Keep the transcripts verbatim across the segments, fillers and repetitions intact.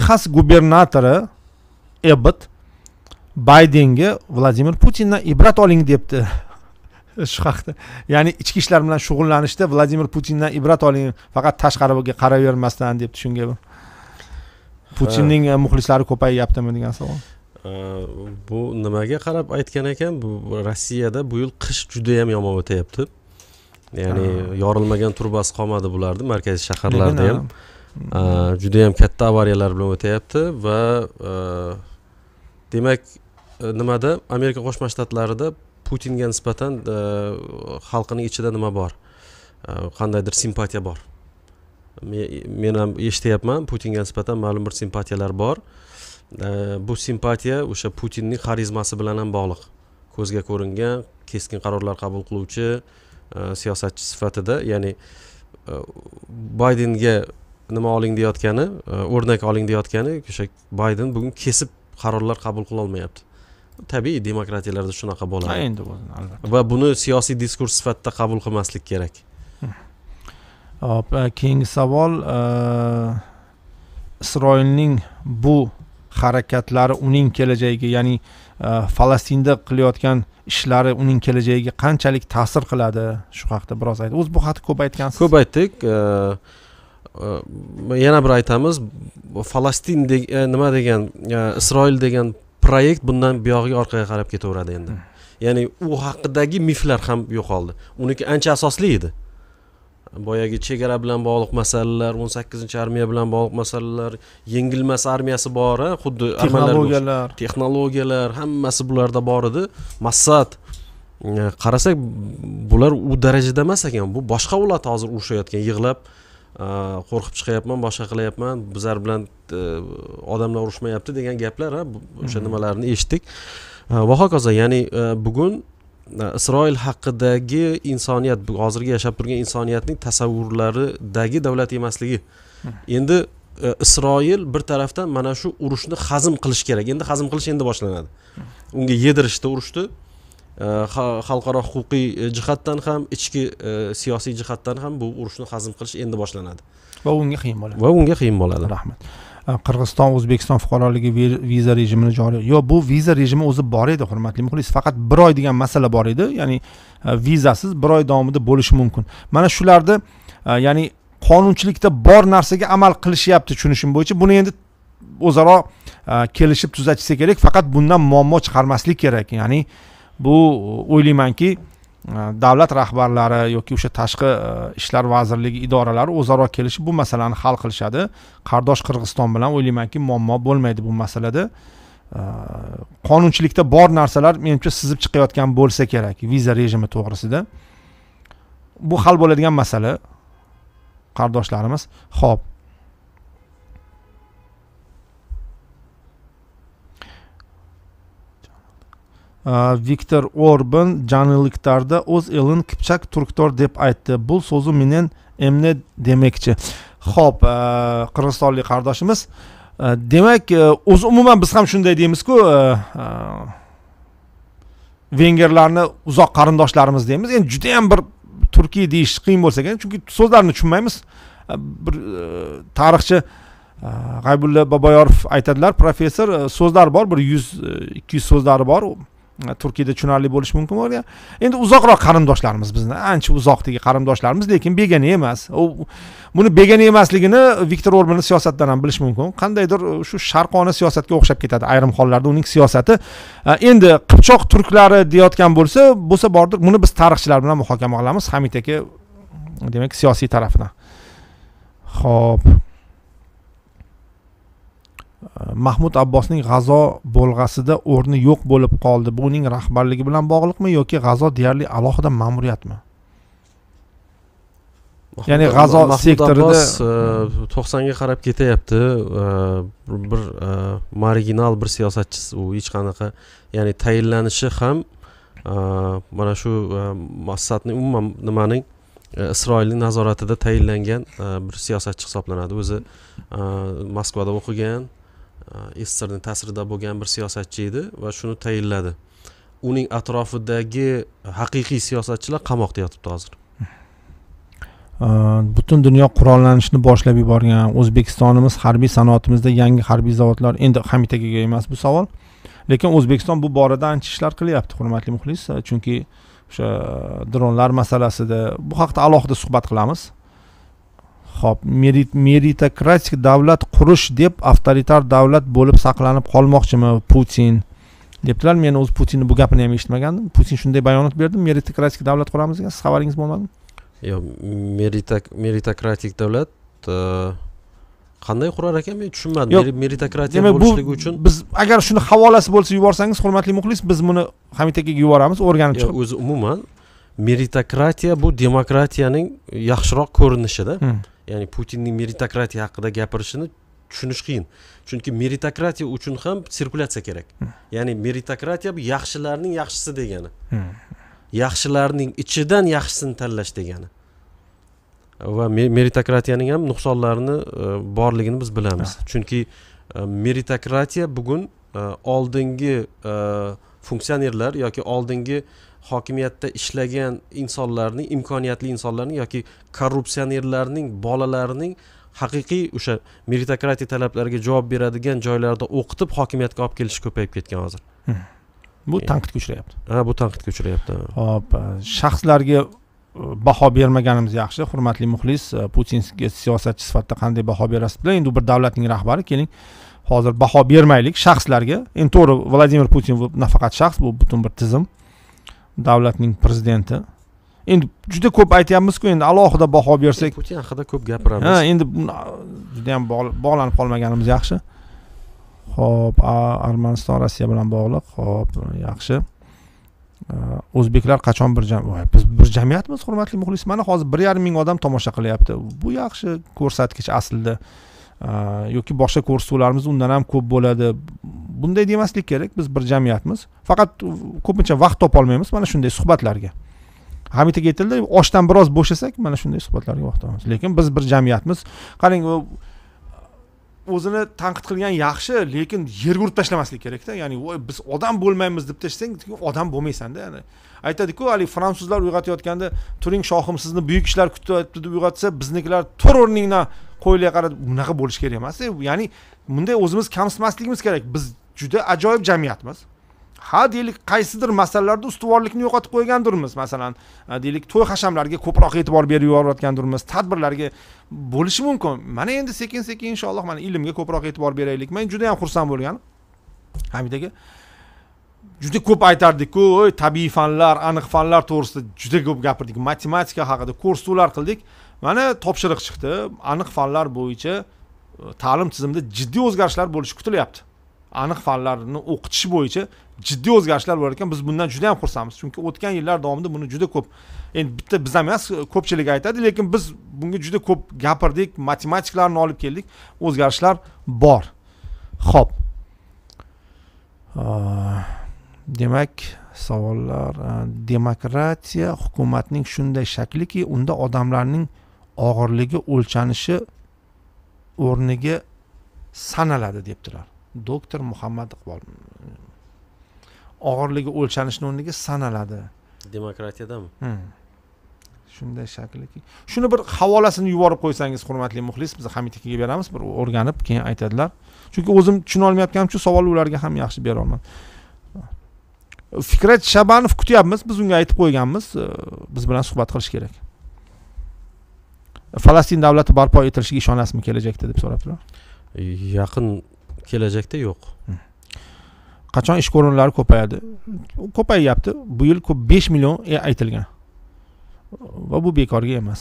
Texas gubernatori Ebbot Baydenga Vladimir Putindan ibrat oling debdi. Shu haqda. Ya'ni ichki ishlar bilan shug'ullanishda Vladimir Putindan ibrat oling, faqat tashqariga qaravermasdan debdi shunga. Putinning muxlislari ko'payyaptimi degan savol. Bu nimaga qarab aytgan ekan? Bu Rossiyada bu yil qish juda ham yomon o'tayapti. Ya'ni yorilmagan turbasi qolmadi bularni markaziy shaharlarda ham. Juda ham katta avariyalar bilan o'tayapti va demak nimada Amerika Qo'shma Shtatlarida Putinga nisbatan xalqining ichida nima bor? Qandaydir simpatiya bor. Men ham eshityapman, Putinga nisbatan ma'lum bir simpatiyalar bor. Bu simpatiya o'sha Putinning xarizmasi bilan ham bog'liq. Ko'zga ko'ringan, keskin qarorlar qabul qiluvchi siyosatchi sifatida, ya'ni Baydenga nima oling deyotgani, o'rnak oling deyotgani, o'sha Bayden bugun kesib qarorlar qabul qila olmayapti. Tabiiy demokratiyalarda shunaqa bo'ladi. Endi albatta. Va buni siyosiy diskurs sifatida qabul qilmaslik kerak. Hop, keyingi savol, Isroilning bu harakatlari uning kelajagiga, ya'ni Falastinda qilayotgan ishlari uning kelajagiga qanchalik ta'sir qiladi? Shu haqda biroz aytib. O'z bu haqda ko'p aytgansiz. Ko'p aytdik. Yana bir aytamiz, Falastin de, nima degan, Isroil degan proyekt bundan buyog'iga orqaga qarab ketaveradi endi. Ya'ni u haqidagi miflar ham yo'qoldi. Uniki ancha asosli edi. Boyagi chegara bilan bog'liq masalalar, o'n sakkizinchi armiya bilan bog'liq masalalar, yengilmas armiyasi bor, xuddi texnologiyalar, texnologiyalar hammasi bularda bor edi. Massat qarasak, bular u darajada emas ekan. Bu boshqa ular hozir urushayotgan, yig'lab qo'rqib chiqyapman, boshqa qilyapman, bizlar bilan odamlar urushmayapti degan gaplar, o'sha nimalarni eshitdik va hokazo. Ya'ni bugun Isroil haqidagi insoniyat, hozirgi yashab turgan insoniyatning tasavvurlaridagi davlat emasligi. Endi Isroil bir tarafdan mana shu urushni hazm qilish kerak. Endi hazm qilish endi boshlanadi. Unga yedirishda urushdi, xalqaro huquqiy jihatdan ham, ichki siyosiy jihatdan ham bu urushni hazm qilish endi boshlanadi va unga qiyin bo'ladi. Va unga qiyin bo'ladi. Rahmat. Qirg'iziston O'zbekiston fuqaroligi viza rejimini joriy. Yo, bu viza rejimi o'zi bor edi, hurmatli muxlis. Faqat bir oy degan masala bor edi. Ya'ni vizasiz bir oy davomida bo'lishi mumkin. Mana shularda, ya'ni qonunchilikda bor narsaga amal qilishyapti tushunishim bo'yicha. Buni endi o'zaro kelishib tuzatishsa kerak. Faqat bundan muammo chiqarmaslik kerak. Ya'ni bu o'ylaymanki, davlat rahbarlari yoki o'sha tashqi ishlar vazirligi idoralari o'zaro kelishib bu masalani hal qilishadi. Qardosh Qirg'iziston bilan o'ylaymanki, muammo bo'lmaydi bu masalada. Qonunchilikda bor narsalar menimcha sizib chiqayotgan bo'lsa kerak viza rejimi to'g'risida. Bu hal bo'ladigan masala, qardoshlarimiz. Xo'p. Viktor Orbán janrliklarda o'z elin Kipchak turktor deb aytdi. Bu so'zi menen emne demakchi. Xo'p, qirg'izistonlik qardoshimiz. Demak, o'z umuman biz ham shunday deymiz-ku, vengerlarni uzoq qarindoshlarimiz deymiz. Endi juda ham bir turkiy deyish qiyin bo'lsa kerak, chunki so'zlarni tushunmaymiz. Bir tarixchi G'aybulla Boboyorov aytadilar, professor, so'zlar bor, bir yuz ikki yuz so'zlari bor. Turkiyada tushunarli bo'lish mumkin bo'lgan. Endi uzoqroq qarindoshlarimiz bizni, ancha uzoqdagi qarindoshlarimiz, lekin begona emas. Buni begona emasligini Viktor Orbán siyosatdan ham bilish mumkin. Qandaydir shu sharqona siyosatga o'xshab ketadi ayrim hollarda uning siyosati. Endi Qipchoq turklari deyotgan bo'lsa, bo'lsa bordir. Buni biz tarixchilar bilan muhokama qilamiz, Hamid aka, demak, siyosiy tarafidan. Xo'p. Mahmud Abbosning G'azo bo'lg'asida o'rni yo'q bo'lib qoldi. Bu uning rahbarligi bilan bog'liqmi yoki G'azo deyarli alohida ma'muriyatmi? Ya'ni G'azo sektorida to'qsonga qarab ketayapti. Bir marginal bir siyosatchi, u hech qanaqa, ya'ni tayinlanishi ham mana shu Massadning umuman nimaning Isroilning nazoratida tayinlangan bir siyosatchi hisoblanadi. O'zi Moskvada o'qigan, Esterning ta'sirida bo'lgan bir siyosatchi edi va shuni tayinladi. Uning atrofidagi haqiqiy siyosatchilar qamoqda yotibdi hozir. butun dunyo qurollanishni boshlab yuborgan O'zbekistonimiz harbiy sanoatimizda yangi harbiy zavodlar endi Hamitaga emas bu savol. Lekin O'zbekiston bu borada ancha ishlar qilyapti, hurmatli muxlis. Chunki o'sha dronlar masalasida bu haqda alohida suhbat qilamiz. Xo'p, merit meritokratik davlat qurish deb avtoritar davlat bo'lib saqlanib qolmoqchimi Putin debdilar. Men o'z Putinni bu gapini ham eshitmagandim. Putin shunday bayonot berdi, meritokratik davlat quramiz degan. Siz xabaringiz bo'lmadimi? Yo, meritak meritokratik davlat qanday qurar ekan men tushunmadim. Meritokratiya bo'lishligi uchun biz agar shuni havolasi bo'lsa yuborsangiz, hurmatli muxlis, biz buni Hamitakiga yuboramiz, o'rganib chiqib. O'zi umuman meritokratiya bu demokratiyaning yaxshiroq ko'rinishida. Ya'ni Putinning meritokratiya haqida gapirishini tushunish qiyin. Chunki meritokratiya uchun ham sirkulyatsiya kerak. Ya'ni meritokratiya bu yaxshilarning yaxshisi degani. Yaxshilarning ichidan yaxshisini tanlash degani. Va meritokratiyaning ham nuqsonlarini borligini biz bilamiz. Chunki meritokratiya bugun oldingi funksionerlar yoki oldingi hokimiyatda ishlagan insonlarning, imkoniyatli insonlarning yoki korrupsionerlarning bolalarining haqiqiy o'sha meritokratiya talablariga javob beradigan joylarda o'qitib hokimiyatga olib kelish ko'payib ketgan hozir. Bu tanqidga uchrayapti. Ha, bu tanqidga uchrayapti. Hop, shaxslarga baho bermaganimiz yaxshi, hurmatli muxlis. Putinga siyosatchi sifatida qanday baho berasiz bilan, endi bir davlatning rahbari, keling hozir baho bermaylik shaxslarga. Endi to'g'ri, Vladimir Putin nafaqat shaxs, bu butun bir tizim, davlatning prezidenti. Endi juda ko'p aytyapmiz-ku, endi alohida baho bersak Putin haqida ko'p gapiramiz. Ha, endi juda ham bog'lanib qolmaganimiz yaxshi. Xo'p, Armaniston Rossiya bilan bog'liq. Xo'p, yaxshi. O'zbeklar qachon bir jamiyat? Biz bir jamiyatmiz, hurmatli muxlis. Mana hozir bir yarim ming odam tomosha qilyapti. Bu yaxshi ko'rsatkich aslida. Yoki boshqa ko'rsatuvlarimiz undan ham ko'p bo'ladi. Bunday demaslik kerak, biz bir jamiyatmiz. Faqat ko'pincha vaqt topa olmaymiz mana shunday suhbatlarga. Hamitaga aytildi, oshdan biroz bo'shasak mana shunday suhbatlarga vaqt olamiz. Lekin biz bir jamiyatmiz. Qarang, o'zini tanqid qilgan yaxshi, lekin yerga urib tashlamaslik kerakda. Ya'ni voy biz odam bo'lmaymiz deb tashlasang, odam bo'lmaysan-da. Ya'ni aytadi-ku, hali fransuzlar uyg'otayotganda Turing shohim sizni buyuk ishlar kutyapti deb uyg'otsa, biznikilar to'r o'rningdan qo'yilay qaradi. Bunaqa bo'lish kerak emas. Ya'ni bunday o'zimiz kamsitmasligimiz kerak. Biz juda ajoyib jamiyatmiz. Ha, deylik qaysidir masalalarda ustuvorlikni yo'qotib qo'ygandirmiz. Masalan, deylik to'y hashamlarga ko'proq e'tibor berib yuborayotgandirmiz, tadbirlarga bo'lishi mumkin. Mana endi sekin-sekin inshaalloh mana ilmga ko'proq e'tibor beraylik. Men juda ham xursand bo'lganim. Hamitaga juda ko'p aytardik-ku, oy tabiiy fanlar, aniq fanlar to'g'risida juda ko'p gapirdik. Matematika haqida ko'rsatuvlar qildik. Mana topshiriq chiqdi. Aniq fanlar bo'yicha ta'lim tizimida jiddiy o'zgarishlar bo'lishi kutilyapti. Aniq fanlarni o'qitish bo'yicha jiddiy o'zgarishlar bor ekan. Biz bundan juda ham xursandmiz, chunki o'tgan yillar davomida buni juda ko'p, endi bitta biz ham emas, ko'pchilik aytadi, lekin biz bunga juda ko'p gapirdik, matematiklarni olib keldik, o'zgarishlar bor. Xo'p, demak savollar, demokratiya hukumatning shunday shakliki, unda odamlarning og'irligi o'lchanishi o'rniga sanaladi debdilar. Doktor Muhammad Iqbol. Og'irligi o'lchanishni o'rniga sanaladi. Demokratiyadami? Shunday shakliki. Shuni bir havolasini yuborib qo'ysangiz, hurmatli muxlis, biz Hamitakiga beramiz, bir o'rganib keyin aytadilar. Chunki o'zim tushuna olmayotganimcha savolni ularga ham yaxshi bera olman. Fikrat Shabanov kutyapmiz, biz unga aytib qo'yganmiz, biz bilan suhbat qilish kerak. Falastin davlati barpo etilishiga ishonasizmi kelajakda deb so'rabdilar. Yaqin kelajakda yo'q. Qachon ish o'rinlari ko'payadi? Ko'payyapti. Bu yil ko'p besh million aytilgan. Va bu bekorga emas.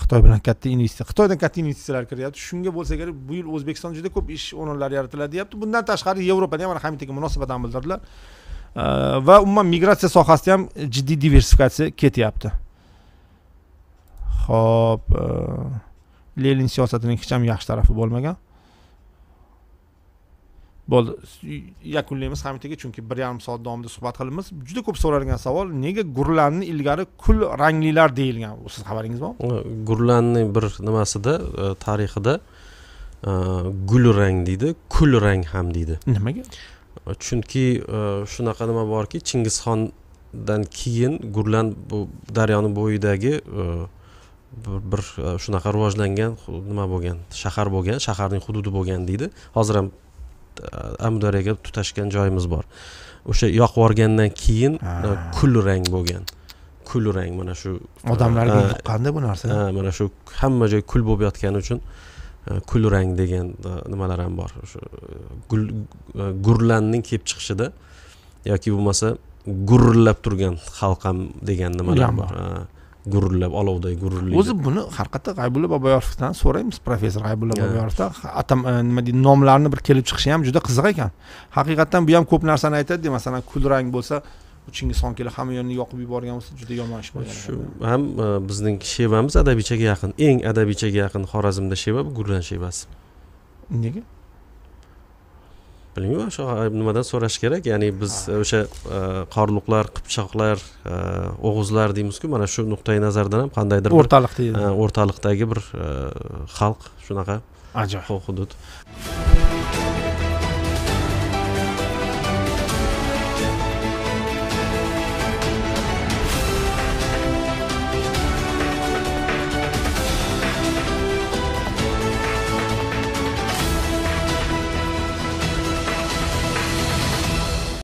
Xitoy bilan katta investitsiya, Xitoydan katta investitsiyalar kiryapti. Shunga bo'lsa kerak, bu yil O'zbekiston juda ko'p ish o'rinlari yaratiladi, deyapti. Bundan tashqari Yevropada ham mana Hamitaga munosabatdan bildirdilar. Va umuman migratsiya sohasida ham jiddiy diversifikatsiya ketyapti. Xo'p, Lenin siyosatining hech ham yaxshi tarafi bo'lmagan. Bo'ldi, yakunlaymiz Hamitaga, chunki bir yarim soat davomida suhbat qilamiz. Juda ko'p so'ralgan savol, nega gurlanni ilgari kul ranglilar deyilgan? Siz xabaringiz bormi? Gurlanning bir nimasida, tarixida gul rang deydi, kul rang ham deydi. Nimaga? Chunki shunaqa nima borki, Chingizxondan keyin Gurlan bu daryoning bo'yidagi bir shunaqa rivojlangan nima bo'lgan shahar bo'lgan shaharning hududi bo'lgan deydi. Hozir ham Amudaryoga tutashgan joyimiz bor. O'sha yoqib yuborgandan keyin kul rang bo'lgan. Kul rang mana shu odamlarga qanday bu narsa? Ha, mana shu hamma joy kul bo'lib yotgani uchun kul rang degan nimalar ham bor. O'sha gurlanning kelib chiqishida yoki bo'lmasa gururlab turgan xalqam degan nimalar bor. Gururlab olovday gururlaydi. O'zi buni haqiqatda G'aybulla Boboyorovdan so'raymiz, professor G'aybulla Boboyorovdan. Atam nima deydi, nomlarni bir kelib chiqishi ham juda qiziq ekan. Haqiqatan bu ham ko'p narsani aytadi. Masalan, kulrang bo'lsa, Chingizxon kelib hamma yerni yoqib yuborgan bo'lsa, juda yomon ish bo'lgan. Shu ham bizning shevamiz adabichaga yaqin, eng adabichaga yaqin Xorazmda sheva bu gurran shevasi. Nega? Bilmayman, shu nimadan so'rash kerak. Ya'ni biz o'sha qorliqlar, qipchoqlar, o'g'izlar deymiz-ku, mana shu nuqtai nazardan ham qandaydir o'rtaliqdagi bir xalq shunaqa ajoyib hudud.